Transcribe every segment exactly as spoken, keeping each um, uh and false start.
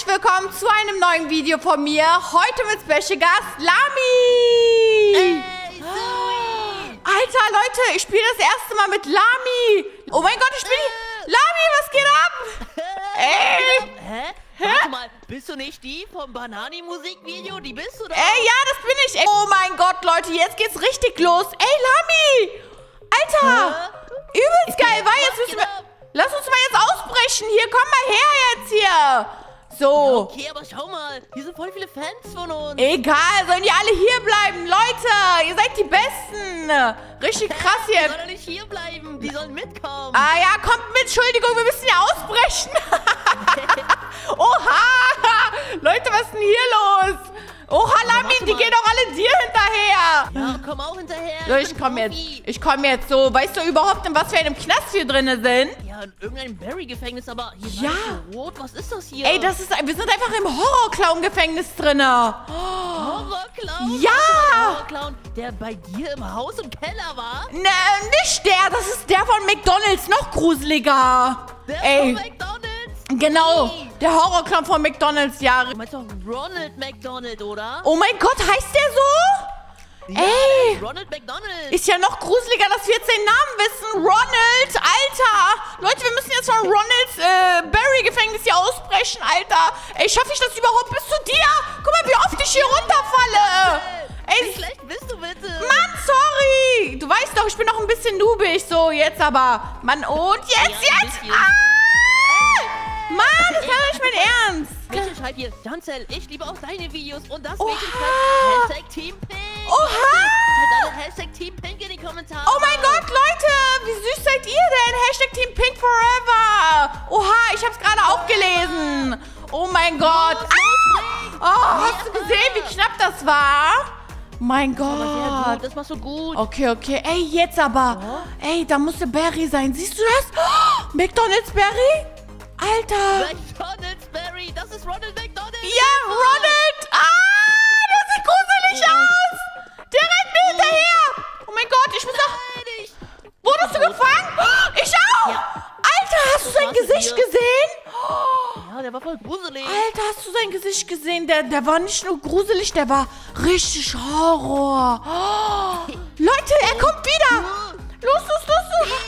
herzlich willkommen zu einem neuen Video von mir. Heute mit Special Gast Lami. Äh, Alter, Leute, ich spiele das erste Mal mit Lami. Oh mein Gott, ich spiele... Äh, Lami, was geht ab? Äh, Ey. Hä? Warte mal, bist du nicht die vom Banani-Musikvideo? Die bist du doch. Ey, ja, das bin ich. Ey. Oh mein Gott, Leute, jetzt geht's richtig los. Ey, Lami. Alter. Äh? Übelst geil. War jetzt müssen wir... Lass uns mal jetzt ausbrechen hier. Komm mal her jetzt hier. So. Ja, okay, aber schau mal. Hier sind voll viele Fans von uns. Egal, sollen die alle hier bleiben. Leute, ihr seid die Besten. Richtig krass hier. Die sollen doch nicht hier bleiben. Die sollen mitkommen. Ah ja, kommt mit. Entschuldigung, wir müssen ja ausbrechen. Oha. Leute, was ist denn hier los? Oha, Lami, die gehen doch alle dir hinterher. Ja, komm auch hinterher. So, ich komm jetzt. Ich komm jetzt so. Weißt du überhaupt, in was für einem Knast wir drin sind? Ja, in irgendeinem Barry-Gefängnis, aber hier ja. Ist rot. Was ist das hier? Ey, das ist, wir sind einfach im Horror-Clown-Gefängnis drin. Horror-Clown? Ja. Horror-Clown, der bei dir im Haus im Keller war? Ne, nicht der. Das ist der von McDonald's. Noch gruseliger. Der Ey. Von McDonald's? Genau, hey. Der Horrorclown von McDonald's, ja. Du meinst doch Ronald McDonald, oder? Oh mein Gott, heißt der so? Ja, ey, Ronald McDonald. Ist ja noch gruseliger, dass wir jetzt den Namen wissen. Ronald, Alter. Leute, wir müssen jetzt von Ronalds äh, Barry-Gefängnis hier ausbrechen, Alter. Ey, schaffe ich das überhaupt bis zu dir? Guck mal, wie oft ich hier runterfalle. Ey, wie schlecht bist du bitte? Mann, sorry. Du weißt doch, ich bin noch ein bisschen noobig. So, jetzt aber. Mann, und jetzt, ja, jetzt. Ah. Mann, das war nicht mein Ernst. Mädchen, schreib hier, Janzel, ich liebe auch deine Videos. Und das Mädchen schreibt Hashtag Team Pink. Oha. Schreibt alle Hashtag Team Pink in die Kommentare. Oh mein Gott, Leute, wie süß seid ihr denn? Hashtag Team Pink forever. Oha, ich hab's gerade auch gelesen. Oh mein Gott. Ah. Oh, hast du gesehen, wie knapp das war? Mein Gott. Aber sehr gut, das machst du gut. Okay, okay. Ey, jetzt aber. Ey, da musste Barry sein. Siehst du das? Oh, McDonald's Barry? Alter! McDonald's Barry, das ist Ronald McDonald! Ja, Ronald! Ah, der sieht gruselig aus! Der rennt mir hinterher! Oh mein Gott, ich muss doch... Wurdest du gefangen? Ich auch! Alter, hast du sein Gesicht gesehen? Ja, der war voll gruselig. Alter, hast du sein Gesicht gesehen? Der, der war nicht nur gruselig, der war richtig Horror. Oh. Leute, er kommt wieder! Los, los, los, los!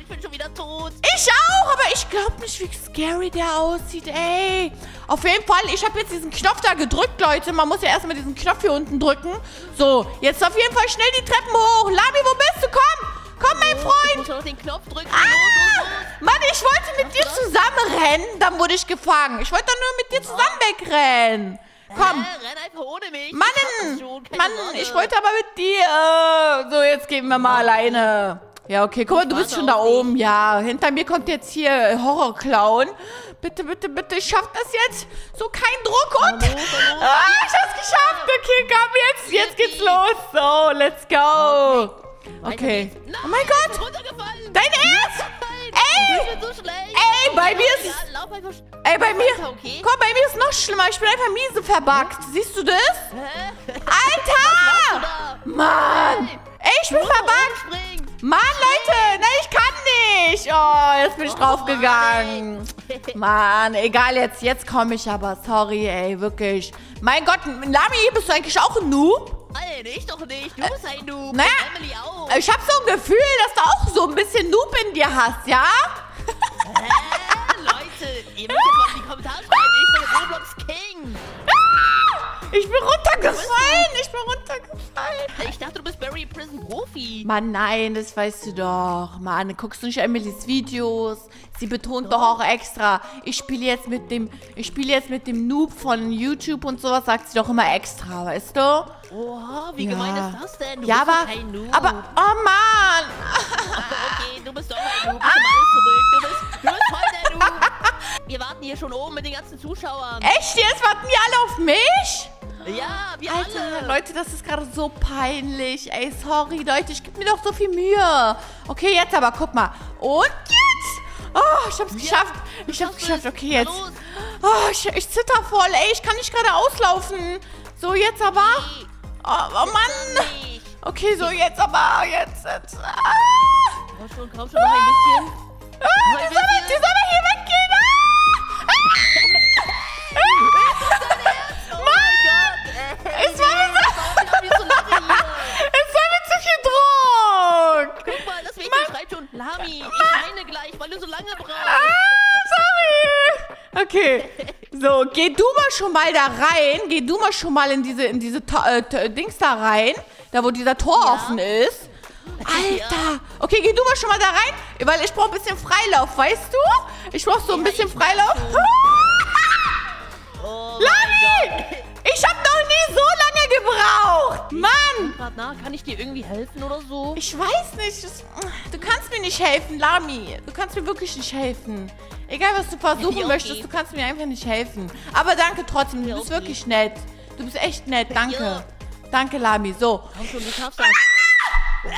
Ich bin schon wieder tot. Ich auch, aber ich glaube nicht, wie scary der aussieht, ey. Auf jeden Fall, ich habe jetzt diesen Knopf da gedrückt, Leute. Man muss ja erstmal diesen Knopf hier unten drücken. So, jetzt auf jeden Fall schnell die Treppen hoch. Lami, wo bist du? Komm, komm, mein Freund. Ich muss noch den Knopf drücken. Ah, Mann, ich wollte mit dir zusammenrennen, dann wurde ich gefangen. Ich wollte dann nur mit dir zusammen wegrennen. Komm. Äh, renn einfach ohne mich. Mann, Mann, ich wollte aber mit dir. So, jetzt gehen wir mal alleine. Ja, okay, guck mal, du bist schon da oben. Ja, hinter mir kommt jetzt hier Horrorclown. Bitte, bitte, bitte, ich schaff das jetzt. So, kein Druck und... Ah, ich hab's geschafft. Okay, komm, jetzt, jetzt geht's los. So, let's go. Okay. Oh mein Gott. Dein Ernst? Ey, ey, bei mir ist... Ey, bei mir... Komm, bei mir ist noch schlimmer. Ich bin einfach miese verbuggt. Siehst du das? Alter! Mann! Ey, ich bin verbuggt. Mann, Leute, nein, ich kann nicht. Oh, jetzt bin ich draufgegangen. Mann, egal jetzt. Jetzt komme ich aber. Sorry, ey, wirklich. Mein Gott, Lami, bist du eigentlich auch ein Noob? Nein, ich doch nicht. Du bist ein Noob. Naja, Emily auch. Ich habe so ein Gefühl, dass du auch so ein bisschen Noob in dir hast, ja? Hä, Leute, ihr müsst jetzt mal in die Kommentare schreiben. Ich bin Roblox King. Ich bin runtergefallen, ich bin runtergefallen. Ich dachte, du bist Barry Prison Profi. Mann, nein, das weißt du doch. Mann, guckst du nicht Emilys Videos? Sie betont doch, doch auch extra. Ich spiele jetzt mit dem, ich spiele jetzt mit dem Noob von YouTube und sowas, sagt sie doch immer extra, weißt du? Oha, wie ja. Gemein ist das denn? Du ja, bist aber, doch kein Noob. Aber, oh Mann. Okay, du bist doch ein Noob. Komm alles zurück. Du bist, du bist voll der Noob. Wir warten hier schon oben mit den ganzen Zuschauern. Echt? Jetzt warten die alle auf mich? Ja, wir Alter, alle. Leute, das ist gerade so peinlich. Ey, sorry, Leute, ich gebe mir doch so viel Mühe. Okay, jetzt aber, guck mal. Und jetzt. Oh, ich hab's ja, geschafft. Ich hab's geschafft, okay, jetzt. Oh, ich, ich zitter voll, ey, ich kann nicht gerade auslaufen. So, jetzt aber. Nee. Oh, oh Mann. Okay, so, jetzt aber, jetzt, jetzt. Ah. Komm schon, komm schon, noch ein bisschen. Ah, die soll aber hier weggehen. Ah. Okay. So, geh du mal schon mal da rein. Geh du mal schon mal in diese, in diese äh, Dings da rein. Da, wo dieser Tor ja. offen ist. Alter. Okay, geh du mal schon mal da rein. Weil ich brauche ein bisschen Freilauf, weißt du? Ich brauche so ein bisschen Freilauf. Oh Lami! Ich hab noch nie so lange gebraucht! Mann! Na, kann ich dir irgendwie helfen oder so? Ich weiß nicht. Du kannst mir nicht helfen, Lami. Du kannst mir wirklich nicht helfen. Egal, was du versuchen okay. möchtest, du kannst mir einfach nicht helfen. Aber danke trotzdem. Du bist okay. wirklich nett. Du bist echt nett. Danke. Ja. Danke, Lami. So. Komm schon, du schaffst das. Ah!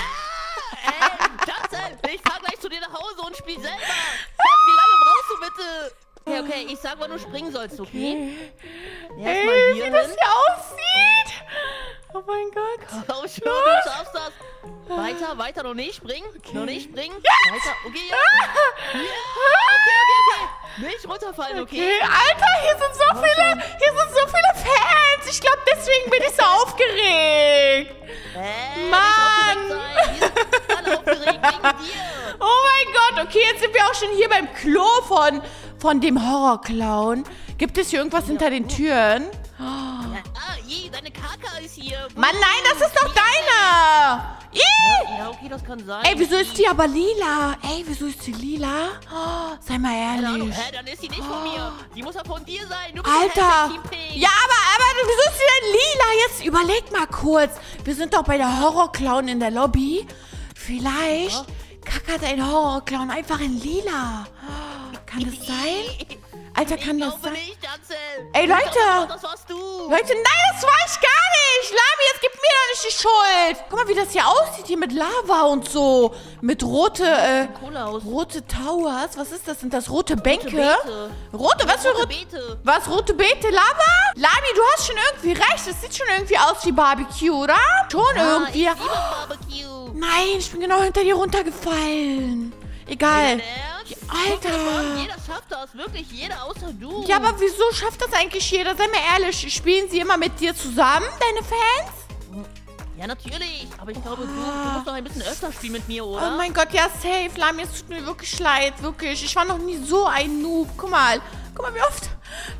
Ey, du schaffst das. Ich fahr gleich zu dir nach Hause und spiel selber. Wie lange brauchst du bitte? Okay, okay, ich sag, wann du springen sollst, okay? okay. Ey, mal wie hin. das hier aussieht! Oh mein Gott! Komm schon, du schaffst das! Weiter, weiter, noch nicht springen! Okay. Noch nicht springen! Yes. Weiter, okay, ja. Ja. Okay, okay, okay! Nicht runterfallen, okay? okay? Alter, hier sind so viele, hier sind so viele Fans! Ich glaube, deswegen bin ich so aufgeregt! Hey, Mann! Nicht aufgeregt sein. Hier sind alle aufgeregt wegen dir! Oh mein Gott, okay, jetzt sind wir auch schon hier beim Klo von... Von dem Horrorclown. Gibt es hier irgendwas hinter den Türen? Ah, je, deine Kaka ist hier. Mann, nein, das ist doch deine. Ih! Ja, okay, das kann sein. Ey, wieso ist die aber lila? Ey, wieso ist die lila? Oh, sei mal ehrlich. Hä, dann ist die nicht von mir. Die muss ja von dir sein. Du bist Alter. Ja, aber, aber wieso ist die denn lila? Jetzt überleg mal kurz. Wir sind doch bei der Horrorclown in der Lobby. Vielleicht ja. kackert ein Horrorclown einfach in lila. Kann das sein? Alter, kann ich das sein? Nicht, Ey, Leute! Glaub, das warst du. Leute, nein, das war ich gar nicht! Lami, jetzt gib mir doch nicht die Schuld! Guck mal, wie das hier aussieht, hier mit Lava und so. Mit rote, äh, cool rote Towers. Was ist das? Sind das rote Bänke? Rote, Beete. rote was für rote Beete? Was, rote Beete, Lava? Lami, du hast schon irgendwie recht. Es sieht schon irgendwie aus wie Barbecue, oder? Schon ja, irgendwie. Ich liebe Barbecue. Nein, ich bin genau hinter dir runtergefallen. Egal. Alter. Guck, jeder schafft das, wirklich jeder außer du. Ja, aber wieso schafft das eigentlich jeder? Sei mir ehrlich, spielen sie immer mit dir zusammen, deine Fans? Ja, natürlich. Aber ich glaube, oh. du, du musst doch ein bisschen öfter spielen mit mir, oder? Oh mein Gott, ja, safe. Lami, es tut mir wirklich leid, wirklich. Ich war noch nie so ein Noob. Guck mal, guck mal, wie oft.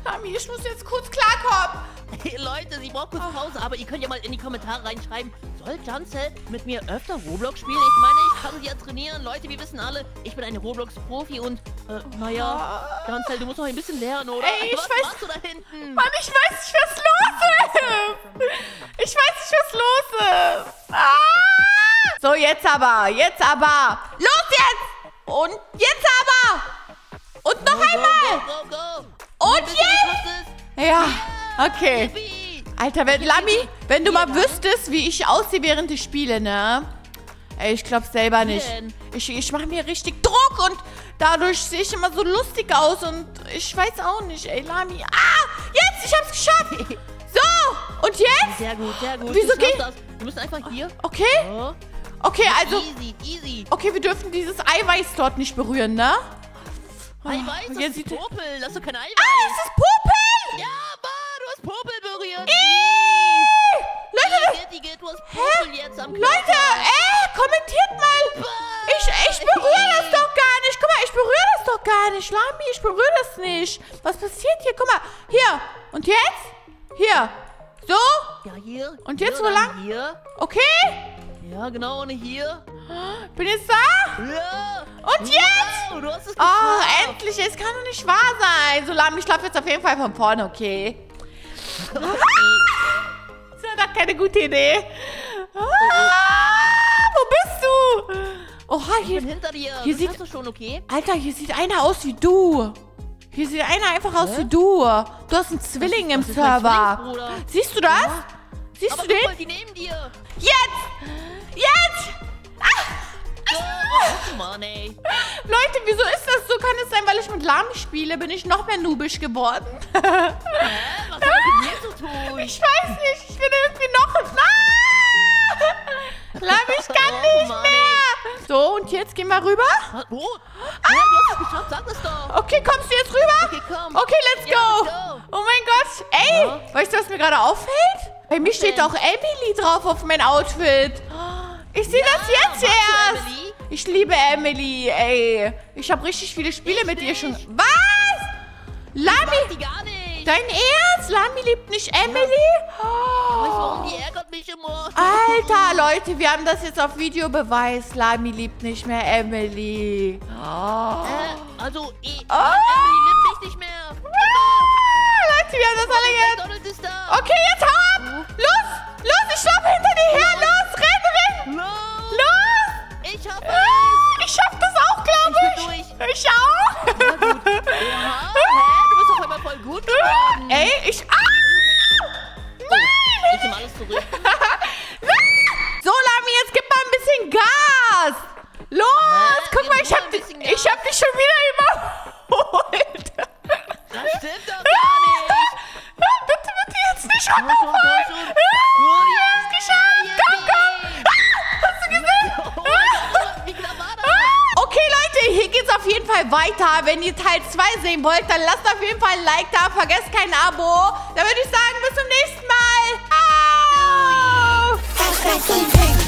Lami, ich muss jetzt kurz klarkommen. Hey, Leute, sie braucht kurz Pause, aber ihr könnt ja mal in die Kommentare reinschreiben, soll Jansel mit mir öfter Roblox spielen? Ich meine, ich kann sie ja trainieren. Leute, wir wissen alle, ich bin ein Roblox-Profi und, äh, naja, Jansel, du musst noch ein bisschen lernen, oder? Ey, ich was weiß, machst du da hinten? Mann, ich weiß nicht, was los ist. Ich weiß nicht, was los ist. Ah! So, jetzt aber, jetzt aber. Los jetzt! Und jetzt aber! Und noch go, einmal! Go, go, go, go. Und jetzt! Ja. Okay. Alter, wenn, Lami, wenn du mal wüsstest, wie ich aussehe, während ich spiele, ne? Ey, ich glaub's selber nicht. Ich, ich mache mir richtig Druck und dadurch sehe ich immer so lustig aus und ich weiß auch nicht, ey, Lami. Ah, jetzt, ich hab's geschafft. So, und jetzt? Sehr gut, sehr gut. Wieso geht das? Wir müssen einfach hier. Okay. Okay, also. Easy, easy. Okay, wir dürfen dieses Eiweiß dort nicht berühren, ne? Eiweiß? Das ist Popel. Das ist doch kein Eiweiß. Ah, das ist Popel? Ja, aber. Popel berühren. Iiii. Leute, die geht, die geht, du hast Popel jetzt am Leute, ey, kommentiert mal. Ich, ich berühre das doch gar nicht. Guck mal, ich berühre das doch gar nicht. Lami, ich berühre das nicht. Was passiert hier? Guck mal, hier. Und jetzt? Hier. So? Ja, hier. Und jetzt wo lang? Hier. Okay? Ja, genau, und hier. Bin jetzt da? Ja. Und jetzt? Ja, du hast es oh, endlich. Es kann doch nicht wahr sein. So, Lami, ich laufe jetzt auf jeden Fall von vorne, okay? Okay. Das war doch keine gute Idee. Ah, wo bist du? Oha, hier, ich bin hinter dir. Hier sieht, hast du schon, okay? Alter, hier sieht einer aus wie du. Hier sieht einer einfach Hä? aus wie du. Du hast einen Zwilling im Server. Siehst du das? Ja. Siehst Aber du den? Mal, die neben dir. Jetzt! Jetzt! Money. Leute, wieso ist das so? Kann es sein, weil ich mit Lami spiele, bin ich noch mehr noobisch geworden? Hä? Was hat das mit mir zu tun? Ich weiß nicht, ich bin irgendwie noch... Ah! Lami, ich kann oh, nicht money. mehr! So, und jetzt gehen wir rüber. Oh. Ah! Ja, du hast es geschafft, sag das doch. Okay, kommst du jetzt rüber? Okay, komm. Okay, let's go. Ja, let's go. Oh mein Gott. Ey, ja. weißt du, was mir gerade auffällt? Bei mir steht auch Emily drauf auf mein Outfit. Ich sehe ja, das jetzt erst. Emily? Ich liebe Emily, ey. Ich habe richtig viele Spiele ich mit ihr schon. Was? Lami! Die gar nicht. Dein Ernst? Lami liebt nicht Emily? Ja. Oh. Die ärgert mich immer. Alter, Leute, wir haben das jetzt auf Videobeweis. Lami liebt nicht mehr Emily. Oh. Äh, also, ich, oh. Emily liebt mich nicht mehr. Ah. Leute, wir haben das alle jetzt. McDonald ist da. Okay, jetzt hau ab! Los! Los, ich laufe hinter dir her! Los, renn, renn! Los! Los. Ich hab es! Ich schaff das auch, glaube ich! Ich, durch. ich auch! Ja, gut. Ja. Voll gut geworden. Ey, ich... Ah! Nein! Oh, ich nehme alles zurück. So, Lami, jetzt gib mal ein bisschen Gas. Los, ja, guck mal, ich hab, ich hab dich schon wieder überholt. Das stimmt doch gar nicht. Bitte, bitte, jetzt nicht runterfallen. Wir haben es geschafft. Komm, komm. Ah, hast du gesehen? Wie klar war das? Okay, Leute, hier geht's auf jeden Fall weiter. Wenn ihr Teil zwei sehen wollt, dann lasst auf jeden Fall ein Like da. Vergesst kein Abo. Dann würde ich sagen, bis zum nächsten Mal. Au!